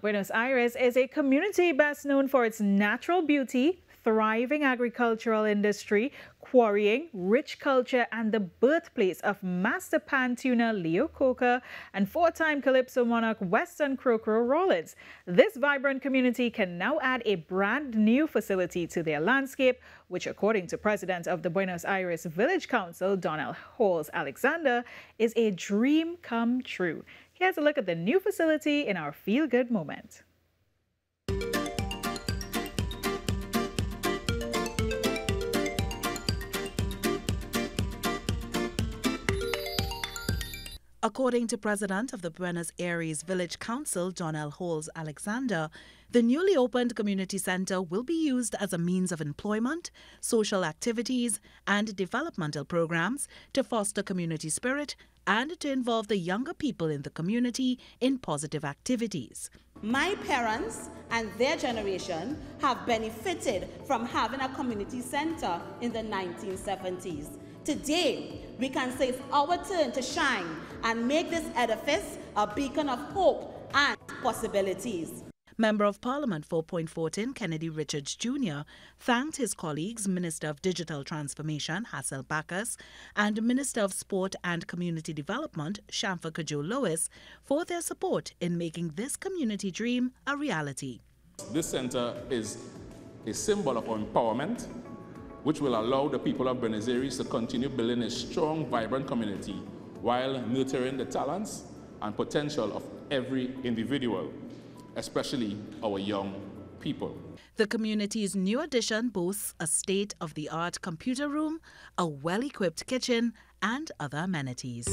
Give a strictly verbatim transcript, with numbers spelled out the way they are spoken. Buenos Ayres is a community best known for its natural beauty, thriving agricultural industry, quarrying, rich culture, and the birthplace of master pan tuner Leo Coker and four-time Calypso monarch Weston 'Cro Cro' Rawlins. This vibrant community can now add a brand new facility to their landscape, which, according to President of the Buenos Ayres Village Council, Donnell Halls-Alexander, is a dream come true. Here's a look at the new facility in our Feel Good moment. According to President of the Buenos Ayres Village Council, Donnell Halls-Alexander, the newly opened community center will be used as a means of employment, social activities, and developmental programs to foster community spirit and to involve the younger people in the community in positive activities. My parents and their generation have benefited from having a community center in the nineteen seventies. Today, we can say it's our turn to shine and make this edifice a beacon of hope and possibilities. Member of Parliament for Point Fortin, Kennedy Richards, Junior thanked his colleagues, Minister of Digital Transformation, Hassel Bakas, and Minister of Sport and Community Development, Shamfa Kajol Lewis, for their support in making this community dream a reality. This centre is a symbol of empowerment, which will allow the people of Buenos Ayres to continue building a strong, vibrant community while nurturing the talents and potential of every individual, especially our young people. The community's new addition boasts a state-of-the-art computer room, a well-equipped kitchen, and other amenities.